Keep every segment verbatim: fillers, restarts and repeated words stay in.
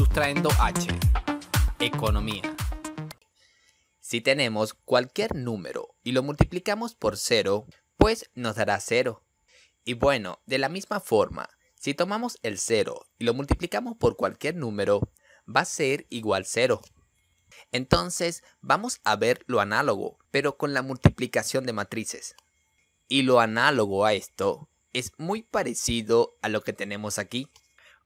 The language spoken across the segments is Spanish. Sustraendo h, economía. Si tenemos cualquier número y lo multiplicamos por cero, pues nos dará cero. Y bueno, de la misma forma, si tomamos el cero y lo multiplicamos por cualquier número, va a ser igual cero. Entonces, vamos a ver lo análogo, pero con la multiplicación de matrices. Y lo análogo a esto es muy parecido a lo que tenemos aquí.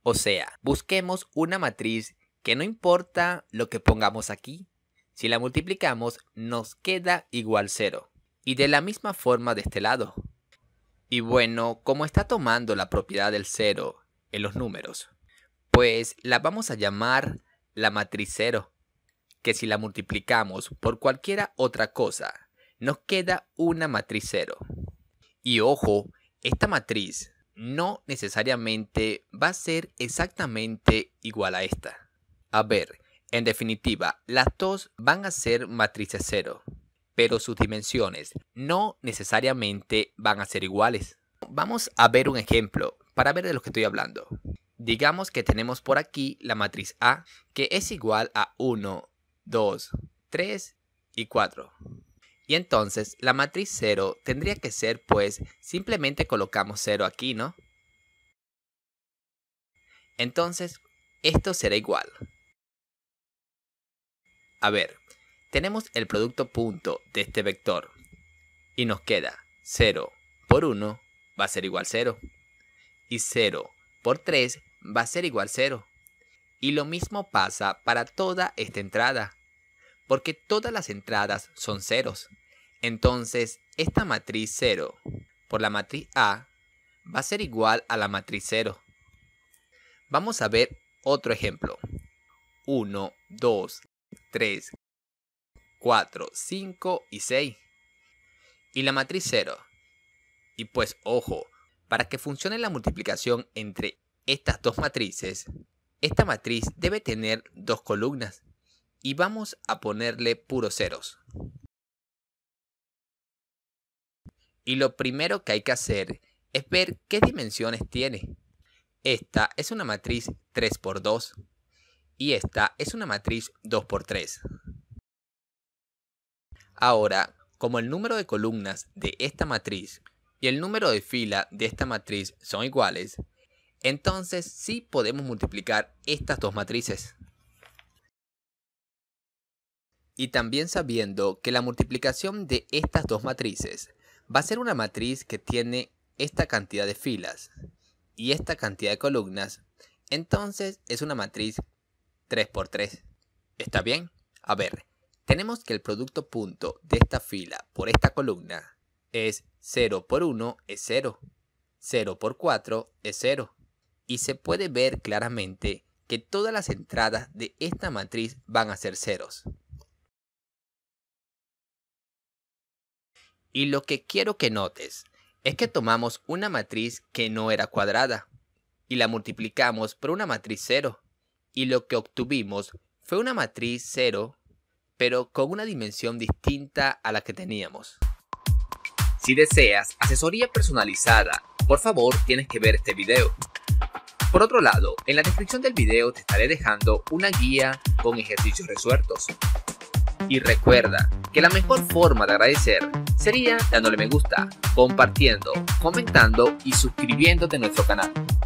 O sea, busquemos una matriz que no importa lo que pongamos aquí. Si la multiplicamos, nos queda igual cero. Y de la misma forma de este lado. Y bueno, como está tomando la propiedad del cero en los números, pues la vamos a llamar la matriz cero. Que si la multiplicamos por cualquiera otra cosa, nos queda una matriz cero. Y ojo, esta matriz no necesariamente va a ser exactamente igual a esta. A ver, en definitiva, las dos van a ser matrices cero, pero sus dimensiones no necesariamente van a ser iguales. Vamos a ver un ejemplo para ver de lo que estoy hablando. Digamos que tenemos por aquí la matriz A, que es igual a uno, dos, tres y cuatro. Y entonces la matriz cero tendría que ser, pues, simplemente colocamos cero aquí, ¿no? Entonces, esto será igual. A ver, tenemos el producto punto de este vector y nos queda cero por uno va a ser igual cero y cero por tres va a ser igual cero. Y lo mismo pasa para toda esta entrada, porque todas las entradas son ceros. Entonces, esta matriz cero por la matriz A va a ser igual a la matriz cero. Vamos a ver otro ejemplo. uno, dos, tres, cuatro, cinco y seis. Y la matriz cero. Y pues ojo, para que funcione la multiplicación entre estas dos matrices, esta matriz debe tener dos columnas. Y vamos a ponerle puros ceros. Y lo primero que hay que hacer es ver qué dimensiones tiene. Esta es una matriz tres por dos. Y esta es una matriz dos por tres. Ahora, como el número de columnas de esta matriz y el número de fila de esta matriz son iguales, entonces sí podemos multiplicar estas dos matrices. Y también sabiendo que la multiplicación de estas dos matrices va a ser una matriz que tiene esta cantidad de filas y esta cantidad de columnas, entonces es una matriz tres por tres. ¿Está bien? A ver, tenemos que el producto punto de esta fila por esta columna es cero por uno es cero, cero por cuatro es cero. Y se puede ver claramente que todas las entradas de esta matriz van a ser ceros. Y lo que quiero que notes es que tomamos una matriz que no era cuadrada y la multiplicamos por una matriz cero. Y lo que obtuvimos fue una matriz cero, pero con una dimensión distinta a la que teníamos. Si deseas asesoría personalizada, por favor tienes que ver este video. Por otro lado, en la descripción del video te estaré dejando una guía con ejercicios resueltos. Y recuerda que la mejor forma de agradecer sería dándole me gusta, compartiendo, comentando y suscribiéndote a nuestro canal.